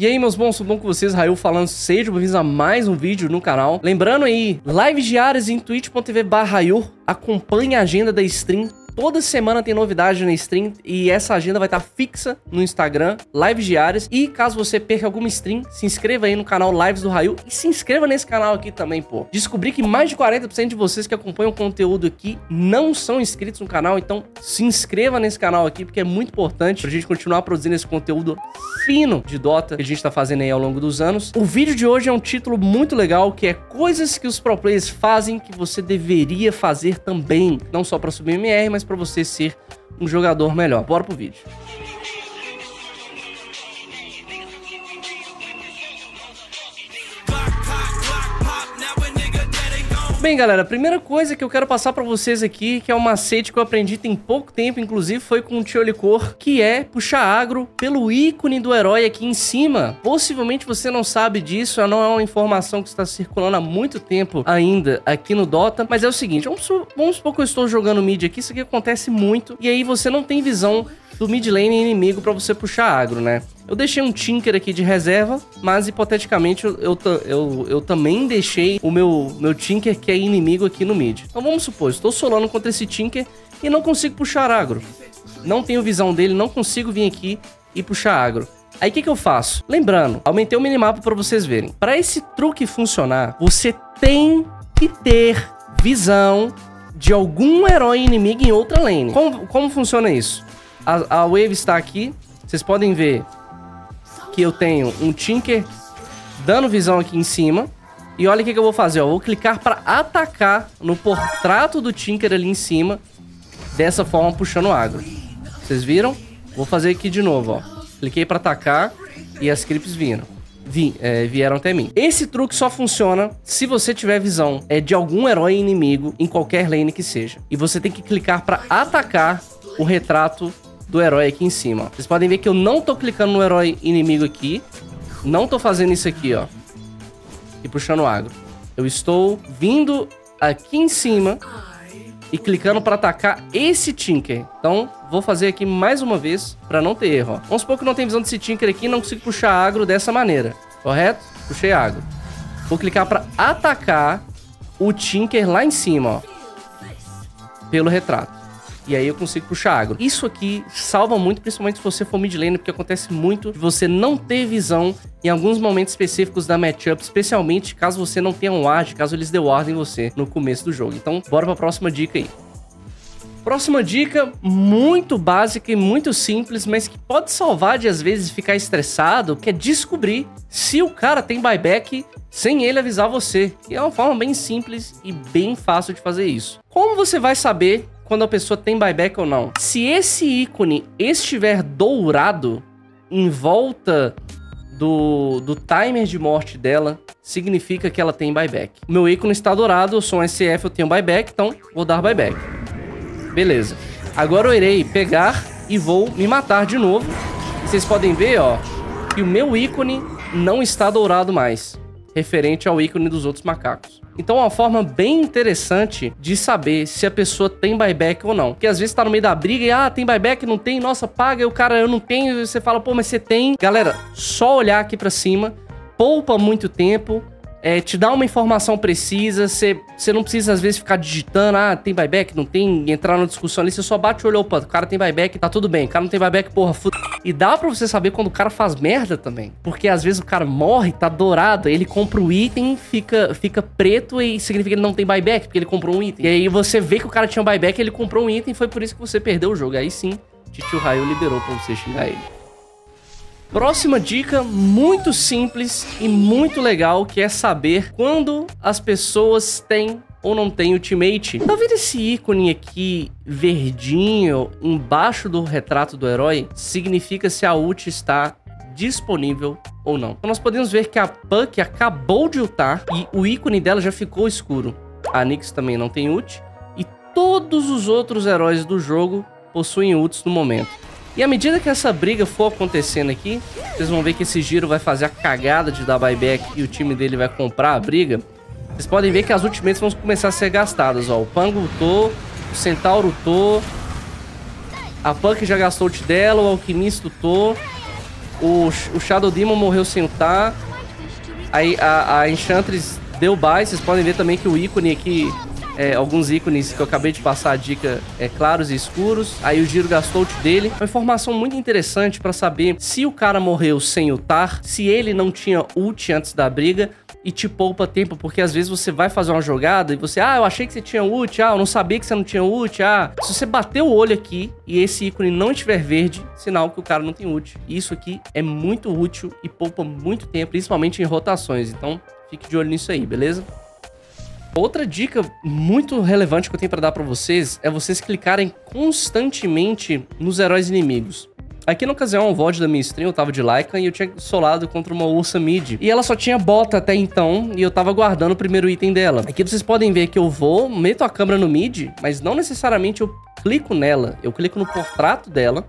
E aí, meus bons, tudo bom com vocês? Rayuur falando, sejam bem-vindos a mais um vídeo no canal. Lembrando aí, lives diárias em twitch.tv/Rayuur, acompanhe a agenda da stream. Toda semana tem novidade na stream e essa agenda vai estar fixa no Instagram, lives diárias. E caso você perca alguma stream, se inscreva aí no canal Lives do Rayuur e se inscreva nesse canal aqui também, pô. Descobri que mais de 40% de vocês que acompanham o conteúdo aqui não são inscritos no canal, então se inscreva nesse canal aqui porque é muito importante pra gente continuar produzindo esse conteúdo fino de Dota que a gente tá fazendo aí ao longo dos anos. O vídeo de hoje é um título muito legal que é coisas que os pro players fazem que você deveria fazer também, não só pra subir MMR, mas para você ser um jogador melhor. Bora pro vídeo. Bem, galera, a primeira coisa que eu quero passar pra vocês aqui, que é um macete que eu aprendi tem pouco tempo, inclusive foi com o Tio Licor, que é puxar agro pelo ícone do herói aqui em cima. Possivelmente você não sabe disso, não é uma informação que está circulando há muito tempo ainda aqui no Dota, mas é o seguinte, vamos supor que eu estou jogando mid aqui, isso aqui acontece muito, e aí você não tem visão do mid lane inimigo pra você puxar agro, né? Eu deixei um Tinker aqui de reserva, mas hipoteticamente eu também deixei o meu Tinker que é inimigo aqui no mid. Então vamos supor, estou solando contra esse Tinker e não consigo puxar agro. Não tenho visão dele, não consigo vir aqui e puxar agro. Aí o que eu faço? Lembrando, aumentei o minimapa para vocês verem. Para esse truque funcionar, você tem que ter visão de algum herói inimigo em outra lane. Como funciona isso? A wave está aqui, vocês podem ver... eu tenho um Tinker dando visão aqui em cima. E olha o que eu vou fazer, ó. Vou clicar para atacar no portrato do Tinker ali em cima. Dessa forma, puxando o agro. Vocês viram? Vou fazer aqui de novo, ó. Cliquei para atacar e as creeps vieram até mim. Esse truque só funciona se você tiver visão de algum herói inimigo em qualquer lane que seja. E você tem que clicar para atacar o retrato do herói aqui em cima, ó. Vocês podem ver que eu não tô clicando no herói inimigo aqui. Não tô fazendo isso aqui, ó. E puxando o agro. Eu estou vindo aqui em cima e clicando pra atacar esse Tinker. Então, vou fazer aqui mais uma vez pra não ter erro, ó. Vamos supor que não tem visão desse Tinker aqui e não consigo puxar agro dessa maneira. Correto? Puxei agro. Vou clicar pra atacar o Tinker lá em cima, ó. Pelo retrato. E aí eu consigo puxar agro. Isso aqui salva muito, principalmente se você for mid lane, porque acontece muito de você não ter visão em alguns momentos específicos da matchup, especialmente caso você não tenha um ward, caso eles dê ward em você no começo do jogo. Então, bora pra próxima dica aí. Próxima dica, muito básica e muito simples, mas que pode salvar de, às vezes, ficar estressado, que é descobrir se o cara tem buyback sem ele avisar você. E é uma forma bem simples e bem fácil de fazer isso. Como você vai saber quando a pessoa tem buyback ou não? Se esse ícone estiver dourado em volta do timer de morte dela, significa que ela tem buyback. O meu ícone está dourado, eu sou um SF, eu tenho buyback, então vou dar buyback. Beleza. Agora eu irei pegar e vou me matar de novo. Vocês podem ver, ó, que o meu ícone não está dourado mais, referente ao ícone dos outros macacos. Então é uma forma bem interessante de saber se a pessoa tem buyback ou não. Porque às vezes tá no meio da briga e, ah, tem buyback, não tem, nossa, paga, e o cara, eu não tenho, e você fala, pô, mas você tem. Galera, só olhar aqui pra cima, poupa muito tempo, te dá uma informação precisa, você não precisa às vezes ficar digitando, ah, tem buyback, não tem, e entrar na discussão ali, você só bate o olho, opa, o cara tem buyback, tá tudo bem, o cara não tem buyback, porra, foda. E dá pra você saber quando o cara faz merda também. Porque às vezes o cara morre, tá dourado, ele compra o item, fica preto e significa que ele não tem buyback, porque ele comprou um item. E aí você vê que o cara tinha um buyback, ele comprou um item, foi por isso que você perdeu o jogo. Aí sim, Titio Rayuur liberou pra você xingar ele. Próxima dica, muito simples e muito legal, que é saber quando as pessoas têm ou não tem ultimate. Tá vendo esse ícone aqui verdinho embaixo do retrato do herói? Significa se a ult está disponível ou não. Então nós podemos ver que a Puck acabou de ultar e o ícone dela já ficou escuro. A Nyx também não tem ult e todos os outros heróis do jogo possuem ults no momento. E à medida que essa briga for acontecendo aqui, vocês vão ver que esse giro vai fazer a cagada de dar buyback e o time dele vai comprar a briga. Vocês podem ver que as ultimates vão começar a ser gastadas, ó. O Pango lutou, o Centauro lutou, a Punk já gastou o ult dela, o Alquimista lutou. O Shadow Demon morreu sem ultar. Aí a Enchantress deu buy. Vocês podem ver também que o ícone aqui... É, alguns ícones que eu acabei de passar a dica é claros e escuros. Aí o Giro gastou o ult dele. Uma informação muito interessante pra saber se o cara morreu sem ultar, se ele não tinha ult antes da briga, e te poupa tempo, porque às vezes você vai fazer uma jogada e você... Ah, eu achei que você tinha ult. Ah, eu não sabia que você não tinha ult. Ah, se você bater o olho aqui e esse ícone não estiver verde, sinal que o cara não tem ult. Isso aqui é muito útil e poupa muito tempo, principalmente em rotações. Então, fique de olho nisso aí, beleza? Outra dica muito relevante que eu tenho para dar para vocês é vocês clicarem constantemente nos heróis inimigos. Aqui na ocasião, o VOD da minha stream, eu tava de Lycan e eu tinha solado contra uma Ursa mid. E ela só tinha bota até então, e eu tava guardando o primeiro item dela. Aqui vocês podem ver que eu vou, meto a câmera no mid, mas não necessariamente eu clico nela. Eu clico no portrato dela.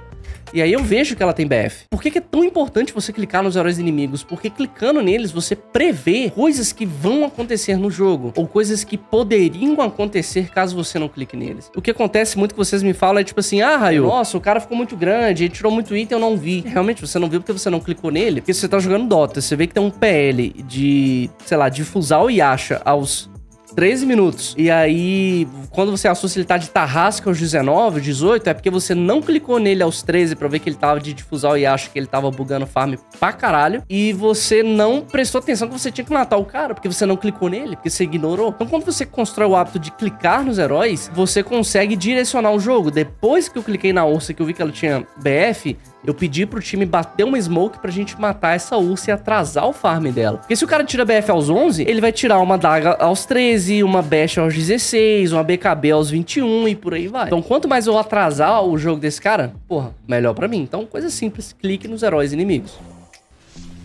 E aí eu vejo que ela tem BF. Por que é tão importante você clicar nos heróis inimigos? Porque clicando neles você prevê coisas que vão acontecer no jogo, ou coisas que poderiam acontecer caso você não clique neles. O que acontece muito que vocês me falam é tipo assim: ah, Rayuur, nossa, o cara ficou muito grande, ele tirou muito item, eu não vi. Realmente você não viu porque você não clicou nele. Porque você tá jogando Dota, você vê que tem um PL de, sei lá, de Fusal e Yasha aos 13 minutos. E aí, quando você assusta ele tá de Tarrasca aos 19, 18, é porque você não clicou nele aos 13 pra ver que ele tava de Difusal e acha que ele tava bugando farm pra caralho. E você não prestou atenção que você tinha que matar o cara, porque você não clicou nele, porque você ignorou. Então, quando você constrói o hábito de clicar nos heróis, você consegue direcionar o jogo. Depois que eu cliquei na Ursa, que eu vi que ela tinha BF, eu pedi pro time bater uma smoke pra gente matar essa Ursa e atrasar o farm dela. Porque se o cara tira BF aos 11, ele vai tirar uma Daga aos 13, uma Bash aos 16, uma BKB aos 21 e por aí vai. Então quanto mais eu atrasar o jogo desse cara, porra, melhor pra mim. Então coisa simples, clique nos heróis inimigos.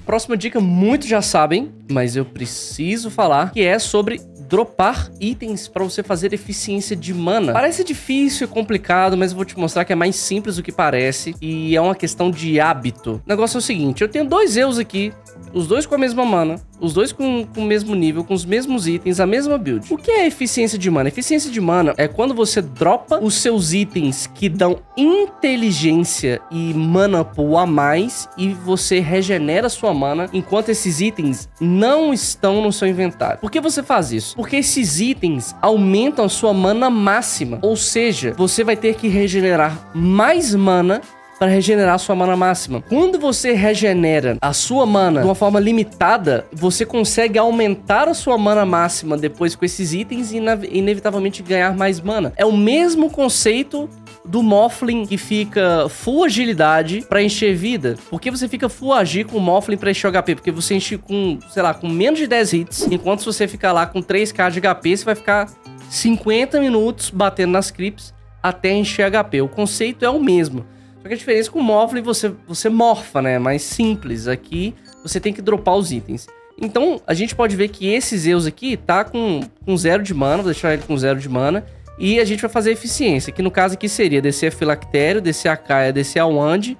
Próxima dica, muitos já sabem, mas eu preciso falar, que é sobre dropar itens para você fazer eficiência de mana. Parece difícil e complicado, mas eu vou te mostrar que é mais simples do que parece e é uma questão de hábito. O negócio é o seguinte: eu tenho dois Zeus aqui, os dois com a mesma mana, os dois com o mesmo nível, com os mesmos itens, a mesma build. O que é eficiência de mana? Eficiência de mana é quando você dropa os seus itens que dão inteligência e mana pool a mais e você regenera sua mana enquanto esses itens não estão no seu inventário. Por que você faz isso? Porque esses itens aumentam a sua mana máxima, ou seja, você vai ter que regenerar mais mana para regenerar sua mana máxima. Quando você regenera a sua mana de uma forma limitada, você consegue aumentar a sua mana máxima depois com esses itens e inevitavelmente ganhar mais mana. É o mesmo conceito do Moflin, que fica full agilidade pra encher vida. Por que você fica full agir com o Moflin pra encher HP? Porque você enche com, sei lá, com menos de 10 hits, enquanto se você ficar lá com 3k de HP, você vai ficar 50 minutos batendo nas creeps até encher HP. O conceito é o mesmo. Só que a diferença é que com o Moflin você morfa, né? Mais simples. Aqui você tem que dropar os itens. Então a gente pode ver que esse Zeus aqui tá com 0 de mana. Vou deixar ele com 0 de mana. E a gente vai fazer eficiência, que no caso aqui seria descer a Filactério, descer a Kaia, descer a Wand.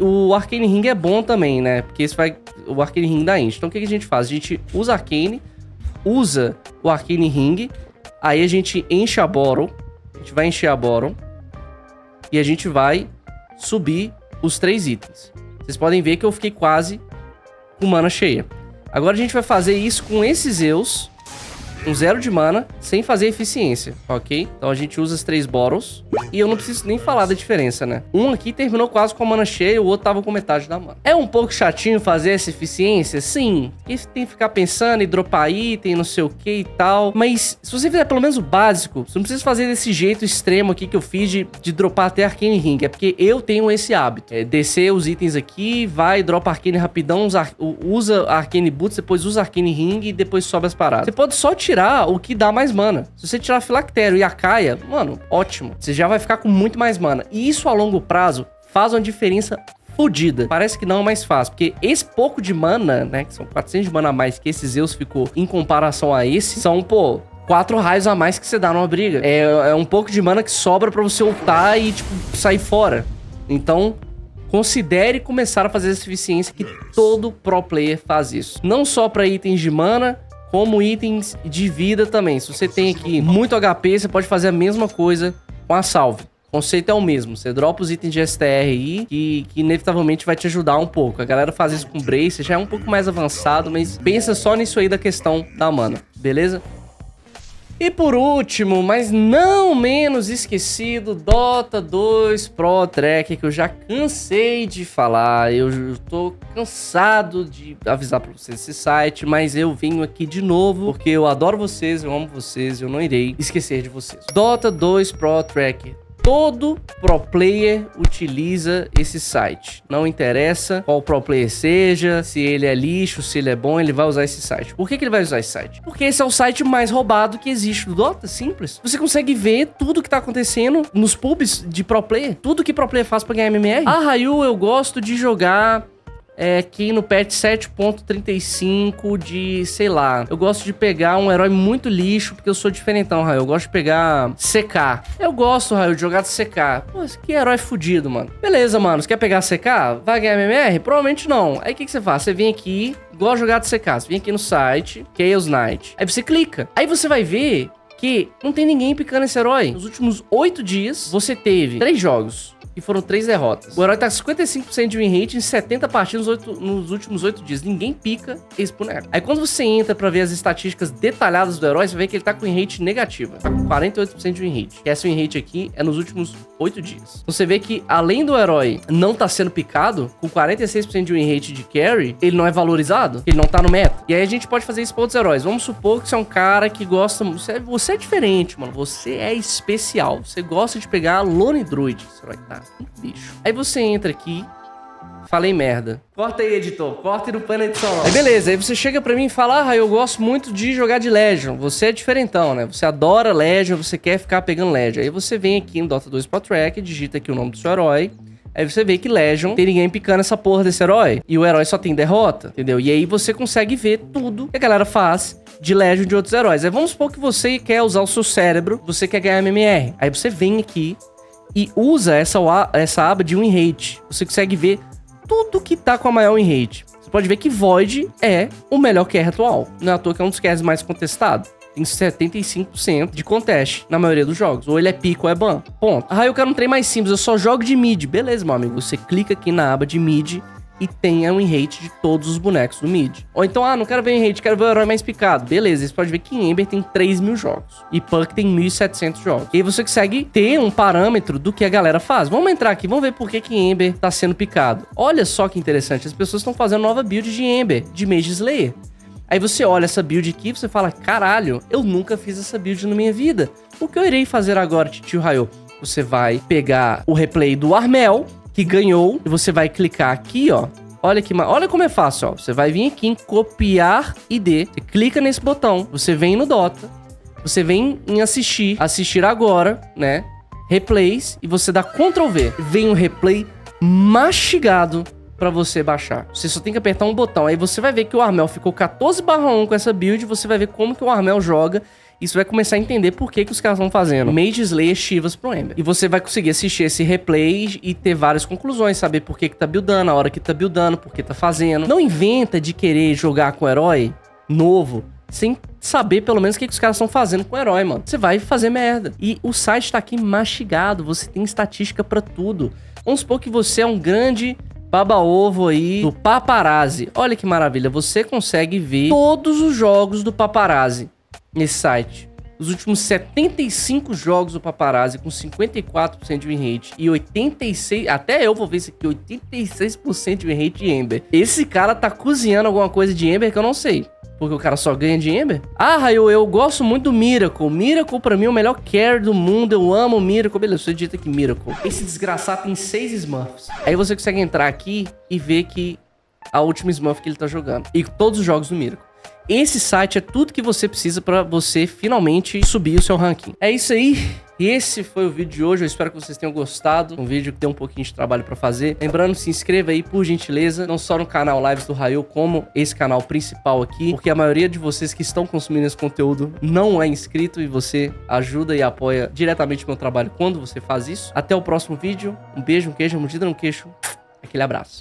O Arcane Ring é bom também, né? Porque isso vai... O Arcane Ring da Int. Então o que a gente faz? A gente usa Arcane, usa o Arcane Ring, aí a gente enche a Boron. A gente vai encher a Boron e a gente vai subir os 3 itens. Vocês podem ver que eu fiquei quase com mana cheia. Agora a gente vai fazer isso com esses Zeus, um 0 de mana, sem fazer eficiência, ok? Então a gente usa as 3 Bottles. E eu não preciso nem falar da diferença, né? Um aqui terminou quase com a mana cheia, o outro tava com metade da mana. É um pouco chatinho fazer essa eficiência? Sim. Porque você tem que ficar pensando em dropar item, não sei o que e tal. Mas se você fizer pelo menos o básico, você não precisa fazer desse jeito extremo aqui que eu fiz de dropar até Arcane Ring. É porque eu tenho esse hábito. É descer os itens aqui, vai, dropa Arcane rapidão, usa Arcane Boots, depois usa Arcane Ring e depois sobe as paradas. Você pode só tirar o que dá mais mana. Se você tirar Filactério e a Kaia, mano, ótimo. Você já vai ficar com muito mais mana. E isso a longo prazo faz uma diferença fodida. Parece que não, mas faz. Porque esse pouco de mana, né, que são 400 de mana a mais que esse Zeus ficou em comparação a esse, são, pô, 4 raios a mais que você dá numa briga. É um pouco de mana que sobra pra você ultar e, tipo, sair fora. Então... considere começar a fazer essa eficiência, que todo pro player faz isso. Não só para itens de mana, como itens de vida também. Se você tem aqui muito HP, você pode fazer a mesma coisa com a salve. O conceito é o mesmo, você dropa os itens de STR aí, que inevitavelmente vai te ajudar um pouco. A galera faz isso com Bracer, já é um pouco mais avançado, mas pensa só nisso aí da questão da mana, beleza? E por último, mas não menos esquecido, Dota 2 Pro Tracker, que eu já cansei de falar, eu tô cansado de avisar pra vocês esse site, mas eu venho aqui de novo, porque eu adoro vocês, eu amo vocês, eu não irei esquecer de vocês. Dota 2 Pro Tracker. Todo pro player utiliza esse site. Não interessa qual pro player seja, se ele é lixo, se ele é bom, ele vai usar esse site. Por que que ele vai usar esse site? Porque esse é o site mais roubado que existe do Dota, simples. Você consegue ver tudo que tá acontecendo nos pubs de pro player. Tudo que pro player faz pra ganhar MMR. Ah, Rayuur, eu gosto de jogar... aqui no patch 7.35 de, sei lá, eu gosto de pegar um herói muito lixo, porque eu sou diferentão, Raio. Eu gosto de pegar CK. Eu gosto, Raio, de jogar de CK. Pô, que herói fudido, mano. Beleza, mano, você quer pegar CK? Vai ganhar MMR? Provavelmente não. Aí o que você faz? Você vem aqui, igual jogar de CK. Você vem aqui no site, Chaos Knight. Aí você clica. Aí você vai ver que não tem ninguém picando esse herói. Nos últimos 8 dias, você teve 3 jogos. E foram 3 derrotas. O herói tá com 55% de win rate em 70 partidas nos últimos 8 dias. Ninguém pica esse boneco. Aí quando você entra pra ver as estatísticas detalhadas do herói, você vê que ele tá com win rate negativa. Tá com 48% de win rate. E essa win rate aqui é nos últimos 8 dias. Você vê que além do herói não tá sendo picado, com 46% de win rate de carry, ele não é valorizado. Ele não tá no meta. E aí a gente pode fazer isso pra outros heróis. Vamos supor que você é um cara que gosta... Você é diferente, mano. Você é especial. Você gosta de pegar Lone Druid. Esse herói tá... Bicho. Aí você entra aqui, falei merda. Corta aí, editor, corta aí no pano edição. Aí beleza, aí você chega pra mim e fala, ah, eu gosto muito de jogar de Legion. Você é diferentão, né? Você adora Legion, você quer ficar pegando Legion. Aí você vem aqui em Dota 2 Pro Tracker, digita aqui o nome do seu herói. Aí você vê que Legion tem ninguém picando essa porra desse herói. E o herói só tem derrota, entendeu? E aí você consegue ver tudo que a galera faz de Legion de outros heróis. Aí vamos supor que você quer usar o seu cérebro, você quer ganhar MMR. Aí você vem aqui e usa essa aba de win rate. Você consegue ver tudo que tá com a maior win rate. Você pode ver que Void é o melhor carry atual. Não é à toa que é um dos carries mais contestados. Tem 75% de contest na maioria dos jogos. Ou ele é pico ou é ban. Ponto. Ah, eu quero um trem mais simples. Eu só jogo de mid. Beleza, meu amigo. Você clica aqui na aba de mid e tem a win rate de todos os bonecos do mid. Ou então, ah, não quero ver win rate, quero ver o herói mais picado. Beleza, você pode ver que Ember tem 3.000 jogos. E Puck tem 1.700 jogos. E aí você consegue ter um parâmetro do que a galera faz. Vamos entrar aqui, vamos ver por que que Ember tá sendo picado. Olha só que interessante, as pessoas estão fazendo nova build de Ember, de Mage Slayer. Aí você olha essa build aqui e você fala, caralho, eu nunca fiz essa build na minha vida. O que eu irei fazer agora, tio Raio? Você vai pegar o replay do Armel, que ganhou, e você vai clicar aqui, ó. Olha que olha como é fácil, ó. Você vai vir aqui em copiar ID, você clica nesse botão, você vem no Dota, você vem em assistir, assistir agora, né? Replays, e você dá Ctrl V. Vem um replay mastigado pra você baixar. Você só tem que apertar um botão, aí você vai ver que o Armel ficou 14/1 com essa build, você vai ver como que o Armel joga. Isso vai começar a entender por que que os caras estão fazendo Mage Slayer Shivas pro Ember. E você vai conseguir assistir esse replay e ter várias conclusões, saber por que que tá buildando, a hora que tá buildando, por que tá fazendo. Não inventa de querer jogar com o herói novo sem saber pelo menos o que que os caras estão fazendo com o herói, mano. Você vai fazer merda. E o site tá aqui mastigado, você tem estatística pra tudo. Vamos supor que você é um grande... baba-ovo aí do Paparazzi. Olha que maravilha, você consegue ver todos os jogos do Paparazzi nesse site. Os últimos 75 jogos do Paparazzi com 54% de win rate e 86%, até eu vou ver isso aqui, 86% de win rate de Ember. Esse cara tá cozinhando alguma coisa de Ember que eu não sei. Porque o cara só ganha de Ember? Ah, Raio, eu gosto muito do Miracle. Miracle pra mim é o melhor carry do mundo. Eu amo o Miracle. Beleza, você edita aqui Miracle. Esse desgraçado tem 6 smurfs. Aí você consegue entrar aqui e ver que a última smurf que ele tá jogando. E todos os jogos do Miracle. Esse site é tudo que você precisa pra você finalmente subir o seu ranking. É isso aí. E esse foi o vídeo de hoje, eu espero que vocês tenham gostado. Um vídeo que deu um pouquinho de trabalho pra fazer. Lembrando, se inscreva aí, por gentileza, não só no canal Lives do Rayuur, como esse canal principal aqui, porque a maioria de vocês que estão consumindo esse conteúdo não é inscrito e você ajuda e apoia diretamente o meu trabalho quando você faz isso. Até o próximo vídeo, um beijo, um queijo, uma mordida no queixo, aquele abraço.